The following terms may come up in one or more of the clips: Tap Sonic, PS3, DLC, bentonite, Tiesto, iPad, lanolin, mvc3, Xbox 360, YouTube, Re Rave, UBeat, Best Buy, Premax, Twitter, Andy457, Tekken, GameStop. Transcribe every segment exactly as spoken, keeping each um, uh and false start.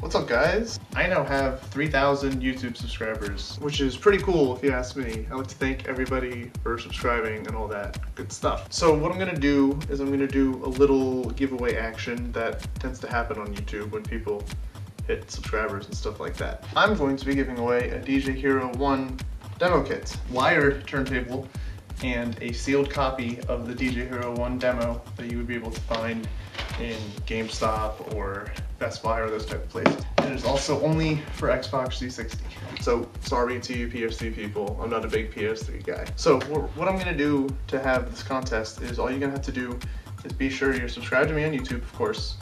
What's up, guys? I now have three thousand YouTube subscribers, which is pretty cool if you ask me. I like to thank everybody for subscribing and all that good stuff. So what I'm gonna do is I'm gonna do a little giveaway action that tends to happen on YouTube when people hit subscribers and stuff like that. I'm going to be giving away a D J Hero one demo kit, wired turntable, and a sealed copy of the D J Hero one demo that you would be able to find in GameStop or Best Buy or those type of places. And it's also only for Xbox three sixty. So sorry to you P S three people, I'm not a big P S three guy. So what I'm gonna do to have this contest is all you're gonna have to do is be sure you're subscribed to me on YouTube, of course,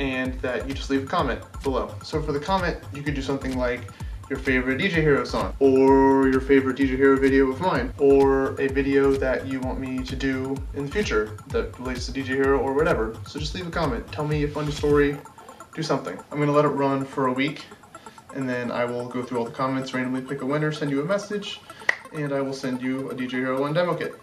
and that you just leave a comment below. So for the comment, you could do something like your favorite D J Hero song, or your favorite D J Hero video of mine, or a video that you want me to do in the future that relates to D J Hero or whatever. So just leave a comment, tell me a funny story, do something. I'm gonna let it run for a week, and then I will go through all the comments, randomly pick a winner, send you a message, and I will send you a D J Hero one demo kit.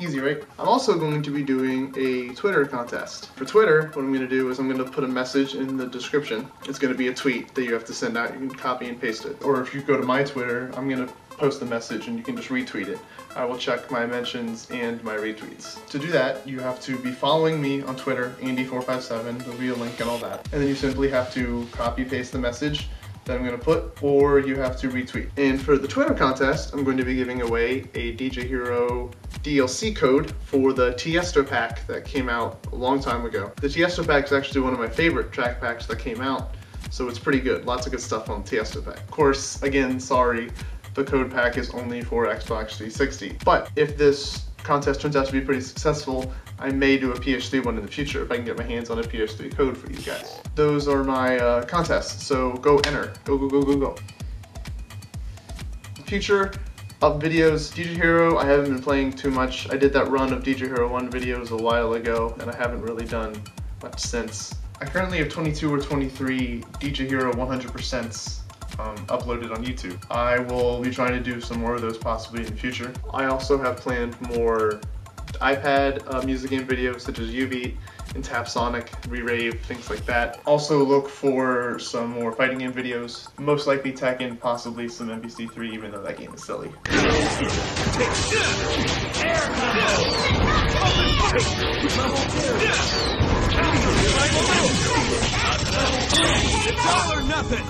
Easy, right? I'm also going to be doing a Twitter contest. For Twitter, what I'm going to do is I'm going to put a message in the description. It's going to be a tweet that you have to send out. You can copy and paste it. Or if you go to my Twitter, I'm going to post the message and you can just retweet it. I will check my mentions and my retweets. To do that, you have to be following me on Twitter, Andy four five seven. There'll be a link and all that. And then you simply have to copy paste the message that I'm gonna put, or you have to retweet. And for the Twitter contest, I'm going to be giving away a D J Hero D L C code for the Tiesto pack that came out a long time ago. The Tiesto pack is actually one of my favorite track packs that came out, so it's pretty good. Lots of good stuff on Tiesto pack. Of course, again, sorry, the code pack is only for Xbox three sixty. But if this contest turns out to be pretty successful, I may do a P S three one in the future if I can get my hands on a P S three code for you guys. Those are my uh, contests, so go enter. Go, go, go, go, go. Future of videos, D J Hero, I haven't been playing too much. I did that run of D J Hero one videos a while ago, and I haven't really done much since. I currently have twenty-two or twenty-three D J Hero one hundred percents. Um, uploaded on YouTube. I will be trying to do some more of those possibly in the future. I also have planned more iPad uh, music game videos such as UBeat and Tap Sonic, Re Rave, things like that. Also look for some more fighting game videos, most likely Tekken, possibly some M B C three, even though that game is silly. All or nothing!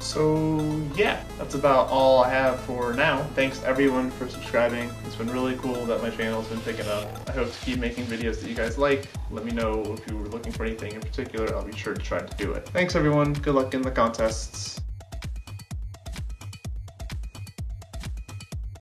So yeah, that's about all I have for now. Thanks everyone for subscribing. It's been really cool that my channel's been picking up. I hope to keep making videos that you guys like. Let me know if you were looking for anything in particular. I'll be sure to try to do it. Thanks everyone, good luck in the contests.